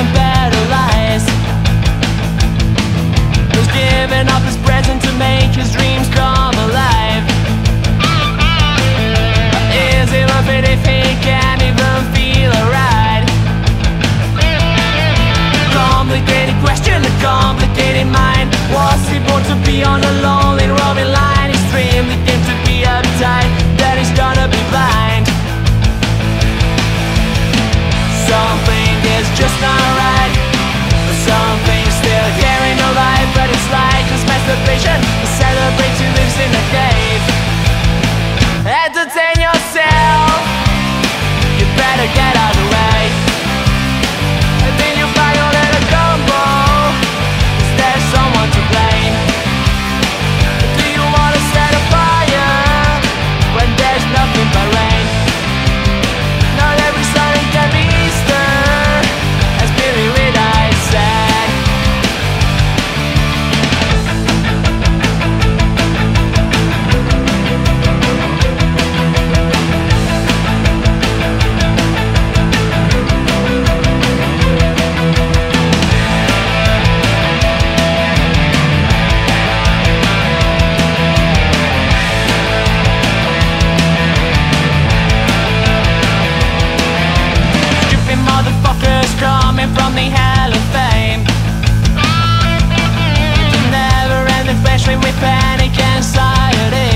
and better lies. Who's giving up his present to make his dreams come alive? Is he loving if he can't even feel alright? Complicated question, a complicated mind. Was he born to be on a lonely roaming line? Extremely dim to be uptight, that he's gonna be blind. Something is just not right. Something's still here in your life, but it's like this masturbation. Celebrate who lives in a cave. Entertain yourself. You better get out of the way. And then you find your little combo. Is there someone to blame? Do you wanna set a fire when there's nothing but rain? Not every Sunday can be Easter, as Billy Reid said. Stupid motherfuckers coming from the hell of fame. It's a never-ending flashback with panic anxiety.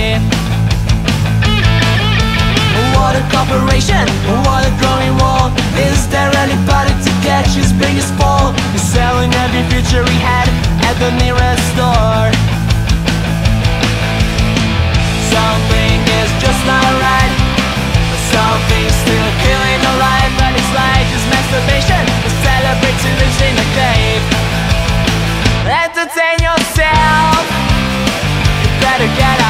What a corporation, what a growing wall. Is there anybody to catch his biggest fall? He's selling every future he had at the nearest store. Something is just not right. Something's still killing the life, but it's like his masturbation. The celebrate who lives in a cave. Entertain yourself. You better get out.